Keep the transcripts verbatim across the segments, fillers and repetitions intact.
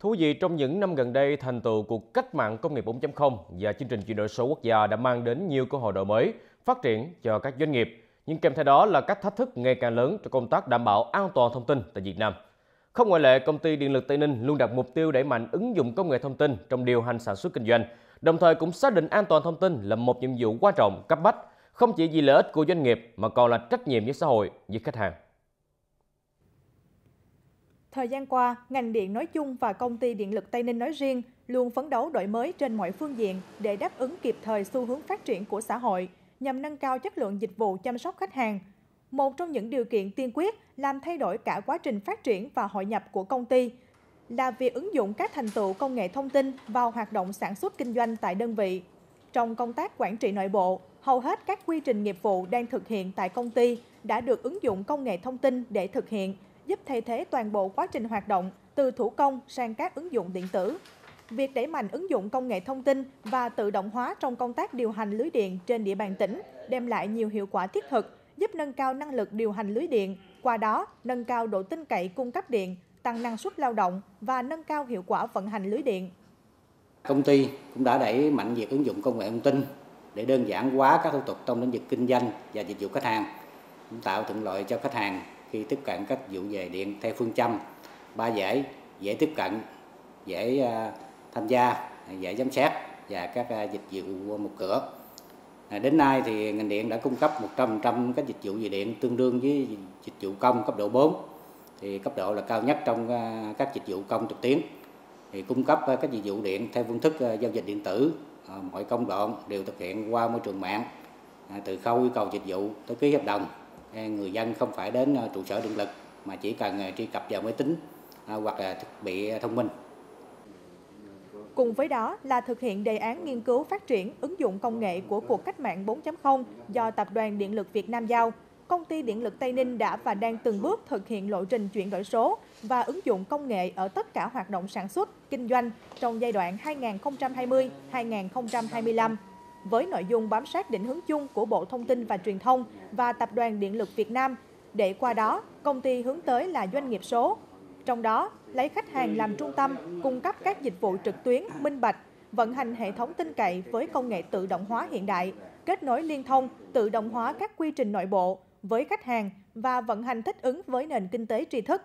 Thú vị, trong những năm gần đây, thành tựu của cách mạng công nghiệp bốn chấm không và chương trình chuyển đổi số quốc gia đã mang đến nhiều cơ hội đổi mới, phát triển cho các doanh nghiệp. Nhưng kèm theo đó là các thách thức ngày càng lớn cho công tác đảm bảo an toàn thông tin tại Việt Nam. Không ngoại lệ, Công ty Điện lực Tây Ninh luôn đặt mục tiêu đẩy mạnh ứng dụng công nghệ thông tin trong điều hành sản xuất kinh doanh, đồng thời cũng xác định an toàn thông tin là một nhiệm vụ quan trọng, cấp bách, không chỉ vì lợi ích của doanh nghiệp mà còn là trách nhiệm với xã hội, với khách hàng. Thời gian qua, ngành điện nói chung và Công ty Điện lực Tây Ninh nói riêng luôn phấn đấu đổi mới trên mọi phương diện để đáp ứng kịp thời xu hướng phát triển của xã hội, nhằm nâng cao chất lượng dịch vụ chăm sóc khách hàng. Một trong những điều kiện tiên quyết làm thay đổi cả quá trình phát triển và hội nhập của công ty là việc ứng dụng các thành tựu công nghệ thông tin vào hoạt động sản xuất kinh doanh tại đơn vị. Trong công tác quản trị nội bộ, hầu hết các quy trình nghiệp vụ đang thực hiện tại công ty đã được ứng dụng công nghệ thông tin để thực hiện, giúp thay thế toàn bộ quá trình hoạt động từ thủ công sang các ứng dụng điện tử. Việc đẩy mạnh ứng dụng công nghệ thông tin và tự động hóa trong công tác điều hành lưới điện trên địa bàn tỉnh đem lại nhiều hiệu quả thiết thực, giúp nâng cao năng lực điều hành lưới điện, qua đó nâng cao độ tin cậy cung cấp điện, tăng năng suất lao động và nâng cao hiệu quả vận hành lưới điện. Công ty cũng đã đẩy mạnh việc ứng dụng công nghệ thông tin để đơn giản hóa các thủ tục trong lĩnh vực kinh doanh và dịch vụ khách hàng, tạo thuận lợi cho khách hàng khi tiếp cận các dịch vụ về điện theo phương châm ba dễ: dễ tiếp cận, dễ tham gia, dễ giám sát và các dịch vụ một cửa. Đến nay thì ngành điện đã cung cấp một trăm phần trăm các dịch vụ về điện tương đương với dịch vụ công cấp độ bốn, thì cấp độ là cao nhất trong các dịch vụ công trực tuyến. Thì cung cấp các dịch vụ điện theo phương thức giao dịch điện tử, mọi công đoạn đều thực hiện qua môi trường mạng, từ khâu yêu cầu dịch vụ tới ký hợp đồng. Người dân không phải đến trụ sở điện lực mà chỉ cần truy cập vào máy tính hoặc là thiết bị thông minh. Cùng với đó là thực hiện đề án nghiên cứu phát triển ứng dụng công nghệ của cuộc cách mạng bốn chấm không do Tập đoàn Điện lực Việt Nam giao, Công ty Điện lực Tây Ninh đã và đang từng bước thực hiện lộ trình chuyển đổi số và ứng dụng công nghệ ở tất cả hoạt động sản xuất, kinh doanh trong giai đoạn hai nghìn không trăm hai mươi đến hai nghìn không trăm hai mươi lăm. Với nội dung bám sát định hướng chung của Bộ Thông tin và Truyền thông và Tập đoàn Điện lực Việt Nam, để qua đó công ty hướng tới là doanh nghiệp số. Trong đó, lấy khách hàng làm trung tâm, cung cấp các dịch vụ trực tuyến, minh bạch, vận hành hệ thống tin cậy với công nghệ tự động hóa hiện đại, kết nối liên thông, tự động hóa các quy trình nội bộ với khách hàng và vận hành thích ứng với nền kinh tế tri thức.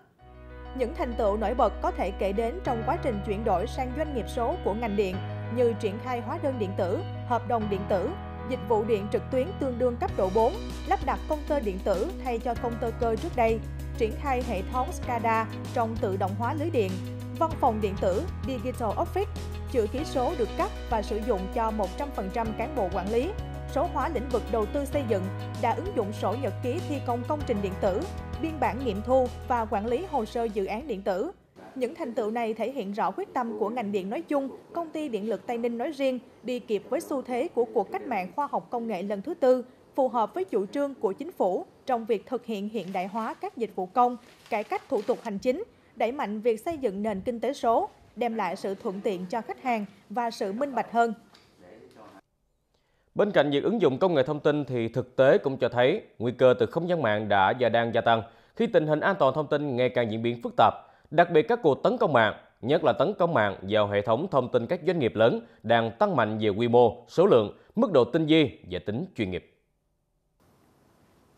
Những thành tựu nổi bật có thể kể đến trong quá trình chuyển đổi sang doanh nghiệp số của ngành điện như triển khai hóa đơn điện tử, hợp đồng điện tử, dịch vụ điện trực tuyến tương đương cấp độ bốn, lắp đặt công tơ điện tử thay cho công tơ cơ trước đây, triển khai hệ thống SCADA trong tự động hóa lưới điện, văn phòng điện tử Digital Office, chữ ký số được cấp và sử dụng cho một trăm phần trăm cán bộ quản lý, số hóa lĩnh vực đầu tư xây dựng, đã ứng dụng sổ nhật ký thi công công trình điện tử, biên bản nghiệm thu và quản lý hồ sơ dự án điện tử. Những thành tựu này thể hiện rõ quyết tâm của ngành điện nói chung, Công ty Điện lực Tây Ninh nói riêng, đi kịp với xu thế của cuộc cách mạng khoa học công nghệ lần thứ tư, phù hợp với chủ trương của chính phủ trong việc thực hiện hiện đại hóa các dịch vụ công, cải cách thủ tục hành chính, đẩy mạnh việc xây dựng nền kinh tế số, đem lại sự thuận tiện cho khách hàng và sự minh bạch hơn. Bên cạnh việc ứng dụng công nghệ thông tin thì thực tế cũng cho thấy nguy cơ từ không gian mạng đã và đang gia tăng khi tình hình an toàn thông tin ngày càng diễn biến phức tạp, đặc biệt các cuộc tấn công mạng, nhất là tấn công mạng vào hệ thống thông tin các doanh nghiệp lớn đang tăng mạnh về quy mô, số lượng, mức độ tinh vi và tính chuyên nghiệp.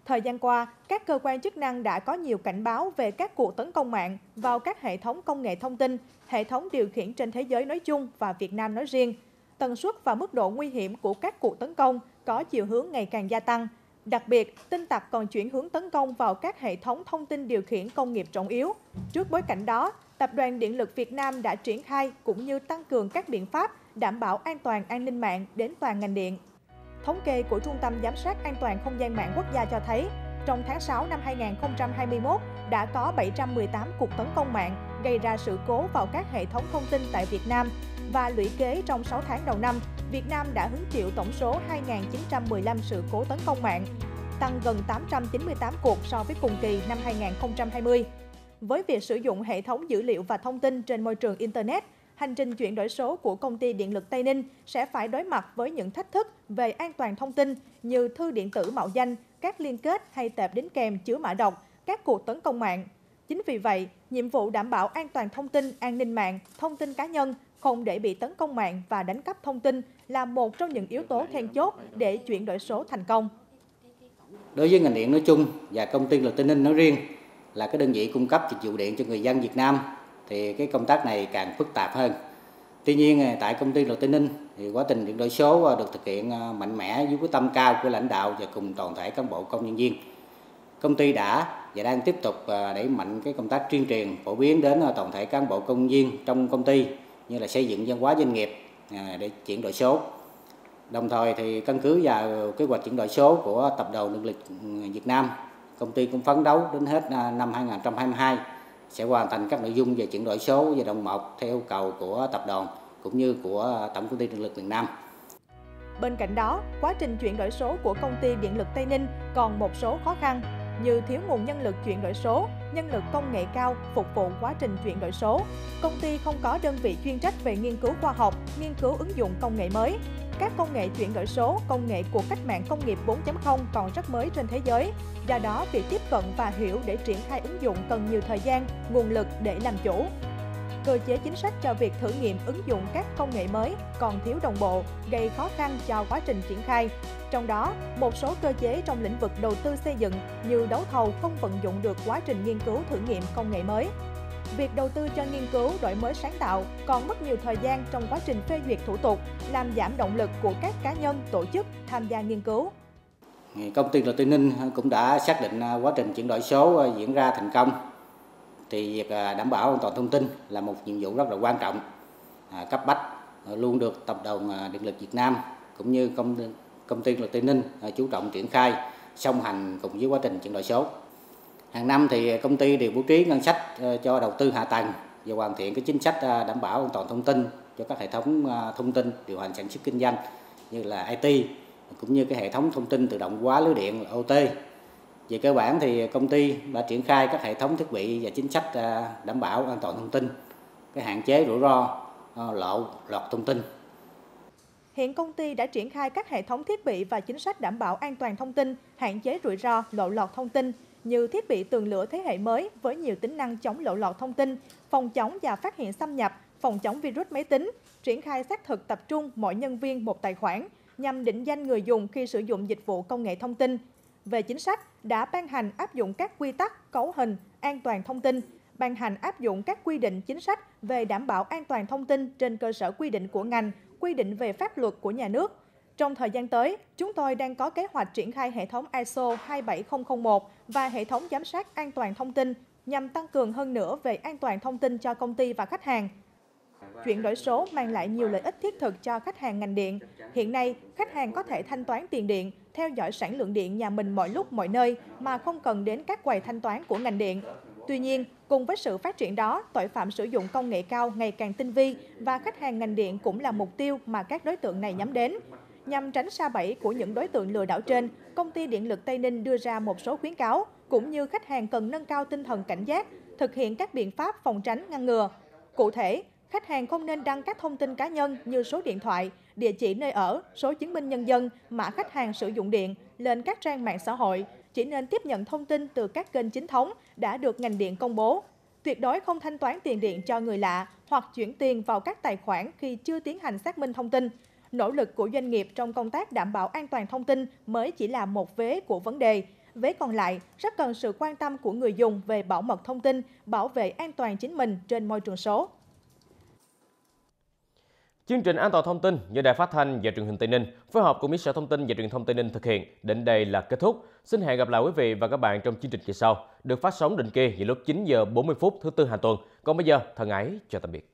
Thời gian qua, các cơ quan chức năng đã có nhiều cảnh báo về các cuộc tấn công mạng vào các hệ thống công nghệ thông tin, hệ thống điều khiển trên thế giới nói chung và Việt Nam nói riêng. Tần suất và mức độ nguy hiểm của các cuộc tấn công có chiều hướng ngày càng gia tăng. Đặc biệt, tin tặc còn chuyển hướng tấn công vào các hệ thống thông tin điều khiển công nghiệp trọng yếu. Trước bối cảnh đó, Tập đoàn Điện lực Việt Nam đã triển khai cũng như tăng cường các biện pháp đảm bảo an toàn an ninh mạng đến toàn ngành điện. Thống kê của Trung tâm Giám sát An toàn Không gian mạng quốc gia cho thấy, trong tháng sáu năm hai nghìn không trăm hai mươi mốt đã có bảy trăm mười tám cuộc tấn công mạng gây ra sự cố vào các hệ thống thông tin tại Việt Nam và lũy kế trong sáu tháng đầu năm, Việt Nam đã hứng chịu tổng số hai nghìn chín trăm mười lăm sự cố tấn công mạng, tăng gần tám trăm chín mươi tám cuộc so với cùng kỳ năm hai nghìn không trăm hai mươi. Với việc sử dụng hệ thống dữ liệu và thông tin trên môi trường Internet, hành trình chuyển đổi số của Công ty Điện lực Tây Ninh sẽ phải đối mặt với những thách thức về an toàn thông tin như thư điện tử mạo danh, các liên kết hay tệp đính kèm chứa mã độc, các cuộc tấn công mạng. Chính vì vậy, nhiệm vụ đảm bảo an toàn thông tin, an ninh mạng, thông tin cá nhân, không để bị tấn công mạng và đánh cắp thông tin là một trong những yếu tố then chốt để chuyển đổi số thành công. Đối với ngành điện nói chung và công ty Tây Ninh nói riêng là cái đơn vị cung cấp dịch vụ điện cho người dân Việt Nam thì cái công tác này càng phức tạp hơn. Tuy nhiên tại công ty Tây Ninh thì quá trình chuyển đổi số được thực hiện mạnh mẽ với quyết tâm cao của lãnh đạo và cùng toàn thể cán bộ công nhân viên. Công ty đã và đang tiếp tục đẩy mạnh cái công tác tuyên truyền phổ biến đến toàn thể cán bộ công nhân viên trong công ty như là xây dựng văn hóa doanh nghiệp để chuyển đổi số. Đồng thời thì căn cứ vào kế hoạch chuyển đổi số của Tập đoàn Điện lực Việt Nam, công ty cũng phấn đấu đến hết năm hai nghìn không trăm hai mươi hai sẽ hoàn thành các nội dung về chuyển đổi số giai đoạn một theo yêu cầu của tập đoàn cũng như của Tổng công ty Điện lực Việt Nam. Bên cạnh đó, quá trình chuyển đổi số của công ty Điện lực Tây Ninh còn một số khó khăn như thiếu nguồn nhân lực chuyển đổi số, nhân lực công nghệ cao phục vụ quá trình chuyển đổi số. Công ty không có đơn vị chuyên trách về nghiên cứu khoa học, nghiên cứu ứng dụng công nghệ mới. Các công nghệ chuyển đổi số, công nghệ của cách mạng công nghiệp bốn chấm không còn rất mới trên thế giới. Do đó, việc tiếp cận và hiểu để triển khai ứng dụng cần nhiều thời gian, nguồn lực để làm chủ. Cơ chế chính sách cho việc thử nghiệm ứng dụng các công nghệ mới còn thiếu đồng bộ, gây khó khăn cho quá trình triển khai. Trong đó, một số cơ chế trong lĩnh vực đầu tư xây dựng như đấu thầu không vận dụng được quá trình nghiên cứu thử nghiệm công nghệ mới. Việc đầu tư cho nghiên cứu đổi mới sáng tạo còn mất nhiều thời gian trong quá trình phê duyệt thủ tục, làm giảm động lực của các cá nhân, tổ chức tham gia nghiên cứu. Công ty Tây Ninh cũng đã xác định quá trình chuyển đổi số diễn ra thành công. Thì việc đảm bảo an toàn thông tin là một nhiệm vụ rất là quan trọng, cấp bách, luôn được Tập đoàn Điện lực Việt Nam cũng như công ty, công ty Điện lực Tây Ninh chú trọng triển khai, song hành cùng với quá trình chuyển đổi số. Hàng năm thì công ty đều bố trí ngân sách cho đầu tư hạ tầng và hoàn thiện cái chính sách đảm bảo an toàn thông tin cho các hệ thống thông tin điều hành sản xuất kinh doanh như là i tê cũng như cái hệ thống thông tin tự động hóa lưới điện ô tê. Về cơ bản thì công ty đã triển khai các hệ thống thiết bị và chính sách đảm bảo an toàn thông tin, cái hạn chế rủi ro lộ lọt thông tin. Hiện công ty đã triển khai các hệ thống thiết bị và chính sách đảm bảo an toàn thông tin, hạn chế rủi ro lộ lọt thông tin như thiết bị tường lửa thế hệ mới với nhiều tính năng chống lộ lọt thông tin, phòng chống và phát hiện xâm nhập, phòng chống virus máy tính, triển khai xác thực tập trung mỗi nhân viên một tài khoản nhằm định danh người dùng khi sử dụng dịch vụ công nghệ thông tin. Về chính sách, đã ban hành áp dụng các quy tắc, cấu hình, an toàn thông tin, ban hành áp dụng các quy định chính sách về đảm bảo an toàn thông tin trên cơ sở quy định của ngành, quy định về pháp luật của nhà nước. Trong thời gian tới, chúng tôi đang có kế hoạch triển khai hệ thống i ét ô hai bảy không không một và hệ thống giám sát an toàn thông tin nhằm tăng cường hơn nữa về an toàn thông tin cho công ty và khách hàng. Chuyển đổi số mang lại nhiều lợi ích thiết thực cho khách hàng ngành điện. Hiện nay, khách hàng có thể thanh toán tiền điện, theo dõi sản lượng điện nhà mình mọi lúc mọi nơi mà không cần đến các quầy thanh toán của ngành điện. Tuy nhiên, cùng với sự phát triển đó, tội phạm sử dụng công nghệ cao ngày càng tinh vi và khách hàng ngành điện cũng là mục tiêu mà các đối tượng này nhắm đến. Nhằm tránh sa bẫy của những đối tượng lừa đảo trên, công ty Điện lực Tây Ninh đưa ra một số khuyến cáo, cũng như khách hàng cần nâng cao tinh thần cảnh giác, thực hiện các biện pháp phòng tránh ngăn ngừa. Cụ thể, khách hàng không nên đăng các thông tin cá nhân như số điện thoại, địa chỉ nơi ở, số chứng minh nhân dân, mã khách hàng sử dụng điện lên các trang mạng xã hội, chỉ nên tiếp nhận thông tin từ các kênh chính thống đã được ngành điện công bố. Tuyệt đối không thanh toán tiền điện cho người lạ hoặc chuyển tiền vào các tài khoản khi chưa tiến hành xác minh thông tin. Nỗ lực của doanh nghiệp trong công tác đảm bảo an toàn thông tin mới chỉ là một vế của vấn đề. Vế còn lại rất cần sự quan tâm của người dùng về bảo mật thông tin, bảo vệ an toàn chính mình trên môi trường số. Chương trình An toàn thông tin do Đài Phát thanh và Truyền hình Tây Ninh phối hợp cùng Sở Thông tin và Truyền thông Tây Ninh thực hiện đến đây là kết thúc. Xin hẹn gặp lại quý vị và các bạn trong chương trình kỳ sau, được phát sóng định kỳ vào lúc chín giờ bốn mươi phút thứ tư hàng tuần. Còn bây giờ, thân ái chào tạm biệt.